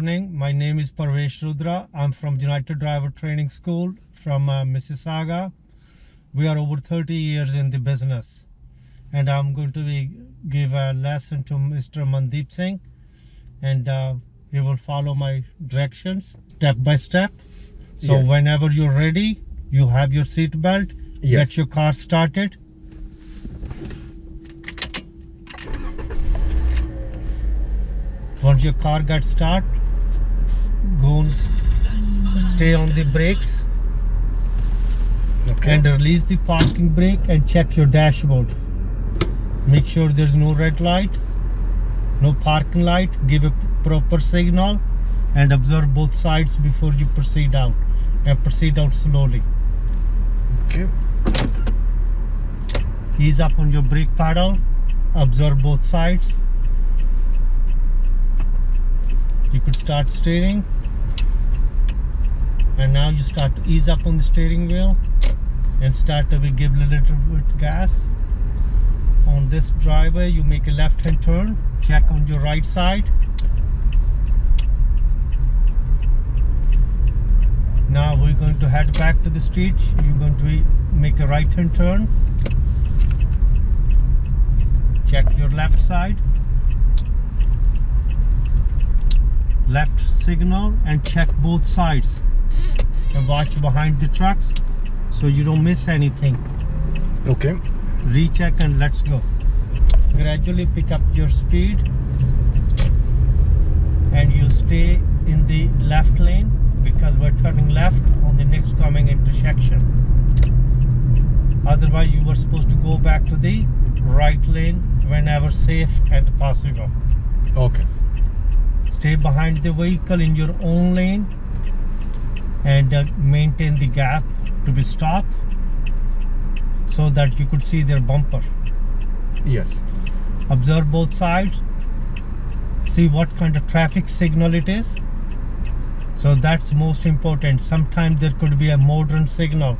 morning. My name is Parvesh Rudra. I'm from United Driver Training School from Mississauga. We are over 30 years in the business, and I'm going to give a lesson to Mr. Mandeep Singh, and he will follow my directions step by step. So yes. Whenever you're ready, you have your seat belt. Yes. Get your car started. Once your car gets started, go stay on the brakes. Okay. And release the parking brake and check your dashboard. Make sure there's no red light, no parking light. Give a proper signal and observe both sides before you proceed out, and proceed out slowly. Okay. Ease up on your brake pedal, observe both sides. You could start steering, and now you start to ease up on the steering wheel and start to give a little bit gas. On this driveway, you make a left-hand turn, check on your right side. Now we're going to head back to the street. You're going to make a right-hand turn, check your left side. Left signal and check both sides and watch behind the trucks so you don't miss anything. Okay. Recheck and let's go. Gradually pick up your speed and you stay in the left lane because we're turning left on the next coming intersection. Otherwise you were supposed to go back to the right lane whenever safe and possible. Okay. Stay behind the vehicle in your own lane and maintain the gap to be stopped so that you could see their bumper. Yes. Observe both sides. See what kind of traffic signal it is. So that's most important. Sometimes there could be a modern signal.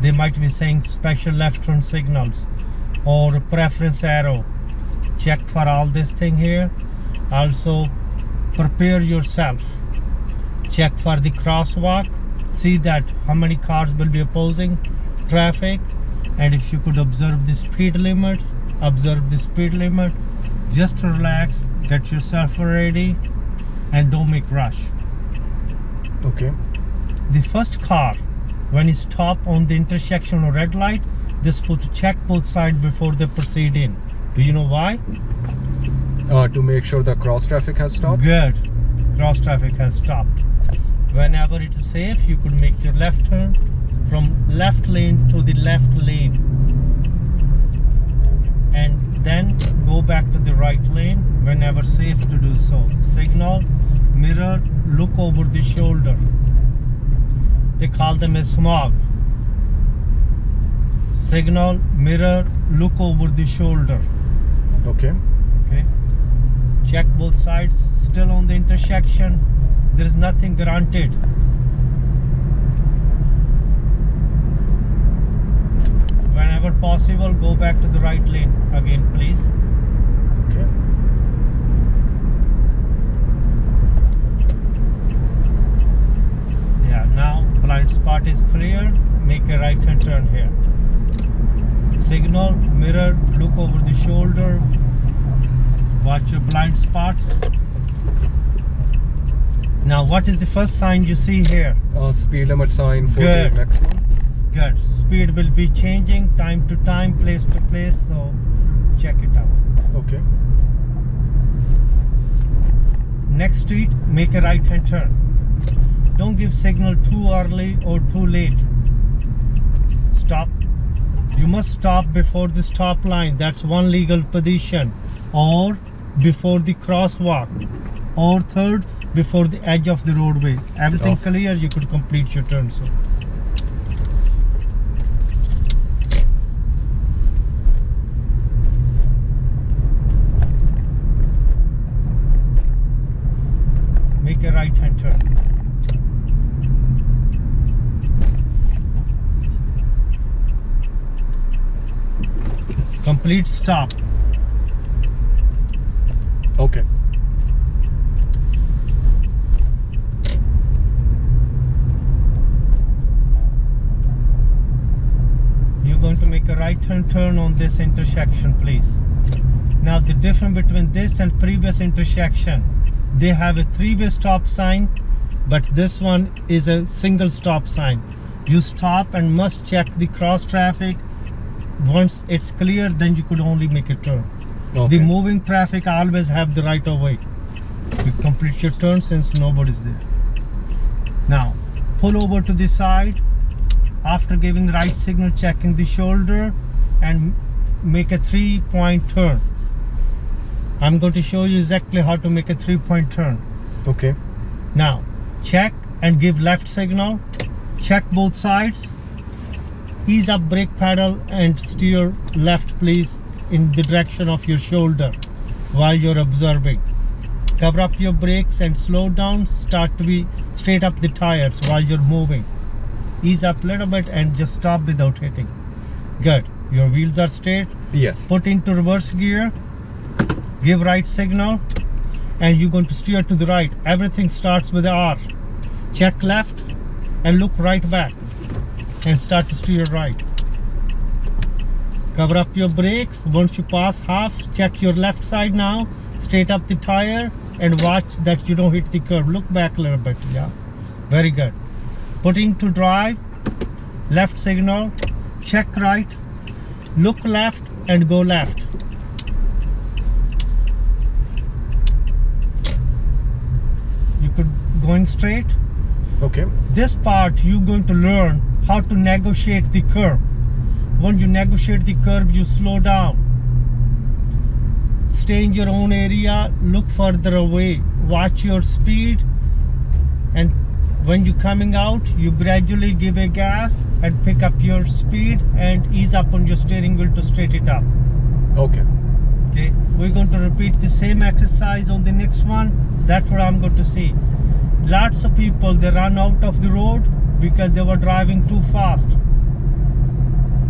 They might be saying special left turn signals or preference arrow. Check for all this thing here. Also, prepare yourself, check for the crosswalk, see that how many cars will be opposing traffic, and if you could observe the speed limits, observe the speed limit. Just relax, get yourself ready, and don't make rush. Okay. The first car, when it stops on the intersection or red light, they're supposed to check both sides before they proceed in. Do you know why? To make sure the cross traffic has stopped? Good. Cross traffic has stopped. Whenever it is safe, you could make your left turn from left lane to the left lane and then go back to the right lane whenever safe to do so. Signal, mirror, look over the shoulder. They call them a SMOB. Signal, mirror, look over the shoulder. Okay. Okay. Check both sides. Still on the intersection, there is nothing granted. Whenever possible, go back to the right lane again, please. Okay. Yeah, now blind spot is clear. Make a right hand turn here. Signal, mirror, look over the shoulder. Watch your blind spots. Now, what is the first sign you see here? Speed limit sign for the maximum. Good. Speed will be changing time to time, place to place. So, check it out. Okay. Next street, make a right-hand turn. Don't give signal too early or too late. Stop. You must stop before the stop line. That's one legal position. Or before the crosswalk, or third before the edge of the roadway. Everything clear, you could complete your turn. So make a right hand turn. Complete stop. Okay. right-hand turn on this intersection, please. Now the difference between this and previous intersection, they have a three-way stop sign, but this one is a single stop sign. You stop and must check the cross traffic. Once it's clear, then you could only make a turn. Okay. The moving traffic always have the right of way. You complete your turn since nobody's there. Now pull over to the side. After giving the right signal, checking the shoulder and make a three-point turn. I'm going to show you exactly how to make a three-point turn. Okay. Now check and give left signal. Check both sides. Ease up brake pedal and steer left, please, in the direction of your shoulder while you're observing. Cover up your brakes and slow down. Start to be straight up the tires while you're moving. Ease up a little bit and just stop without hitting. Good. Your wheels are straight. Yes. Put into reverse gear. Give right signal and you're going to steer to the right. Everything starts with R. Check left and look right back and start to steer right. Cover up your brakes. Once you pass half, check your left side now. Straight up the tire and watch that you don't hit the curb. Look back a little bit. Yeah, very good. Put into drive. Left signal. Check right. Look left and go left. You could going straight. Okay. This part you're going to learn how to negotiate the curb. Once you negotiate the curb, you slow down. Stay in your own area, look further away, watch your speed, and when you're coming out, you gradually give a gas and pick up your speed and ease up on your steering wheel to straight it up. Okay. Okay. We're going to repeat the same exercise on the next one. That's what I'm going to see. Lots of people, they run out of the road because they were driving too fast.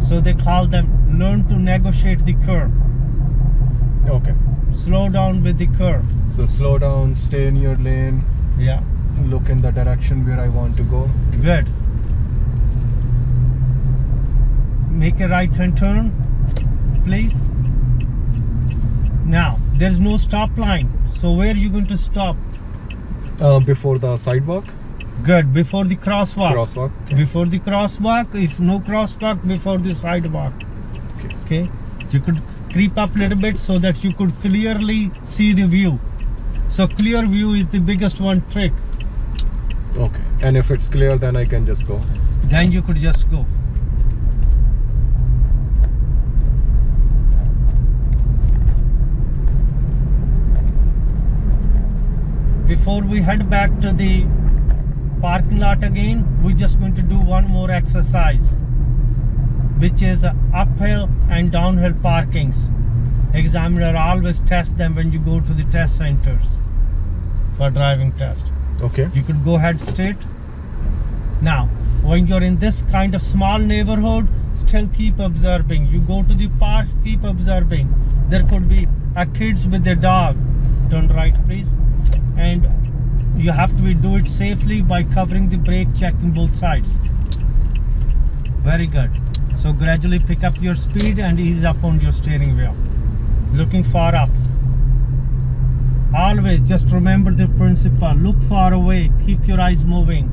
So they call them, learn to negotiate the curb. Okay. Slow down with the curve. So slow down, stay in your lane. Yeah. Look in the direction where I want to go. Good. Make a right-hand turn, please. Now, there's no stop line. So where are you going to stop? Before the sidewalk. Good. Before the crosswalk. Crosswalk. Okay. Before the crosswalk. If no crosswalk, before the sidewalk. Okay. Okay. You could creep up a little bit so that you could clearly see the view. So clear view is the biggest one trick. Okay. And if it's clear, then I can just go. Then you could just go. Before we head back to the parking lot again, we're just going to do one more exercise, which is uphill and downhill parkings. Examiner always tests them when you go to the test centers for driving test. Okay. You could go ahead straight. Now, when you're in this kind of small neighborhood, still keep observing. You go to the park, keep observing. There could be a kids with their dog. Turn right, please. And you have to do it safely by covering the brake, checking both sides. Very good. So gradually pick up your speed and ease up on your steering wheel. Looking far up. Always just remember the principle. Look far away. Keep your eyes moving.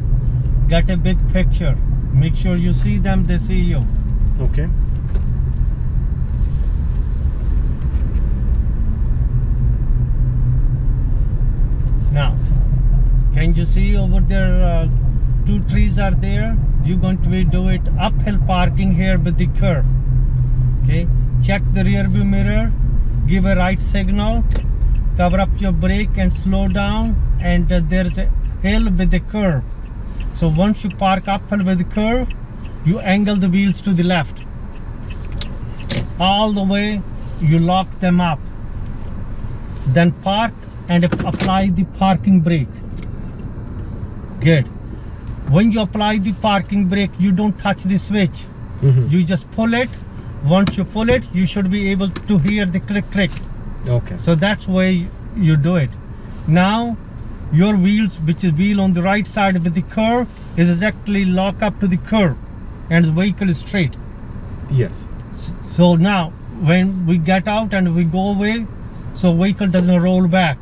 Get a big picture. Make sure you see them, they see you. Okay. Now, can you see over there? Two trees are there. You're going to do it uphill parking here with the curb. Okay. Check the rear view mirror. Give a right signal. Cover up your brake and slow down. And there's a hill with the curve. So once you park uphill with the curve, you angle the wheels to the left. All the way, you lock them up. Then park and apply the parking brake. Good. When you apply the parking brake, you don't touch the switch. Mm-hmm. You just pull it. Once you pull it, you should be able to hear the click click. Okay. So that's why you do it. Now your wheels, which is wheel on the right side with the curve, is exactly lock up to the curve and the vehicle is straight. Yes. So now when we get out and we go away, so vehicle does not roll back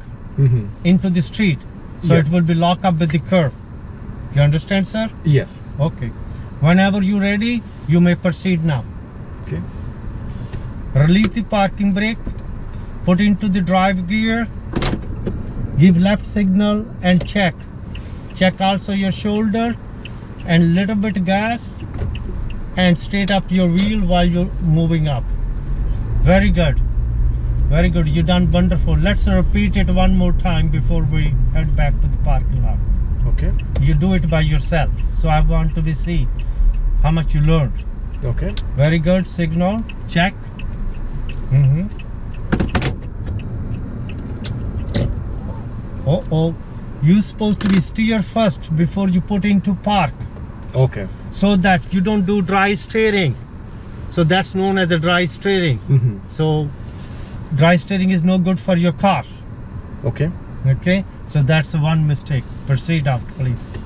into the street. So yes, it will be locked up with the curb. You understand, sir? Yes. Okay. Whenever you're ready, you may proceed now. Okay. Release the parking brake, put into the drive gear, give left signal and check. Check also your shoulder and little bit gas and straight up your wheel while you're moving up. Very good. Very good. You done wonderful. Let's repeat it one more time before we head back to the parking lot. Okay. You do it by yourself. So I want to be see how much you learned. Okay. Very good. Signal. Check. Uh-oh. You're supposed to be steer first before you put into park. Okay. So that you don't do dry steering. So that's known as a dry steering. So dry steering is no good for your car. Okay. Okay. So that's one mistake. Proceed out, please.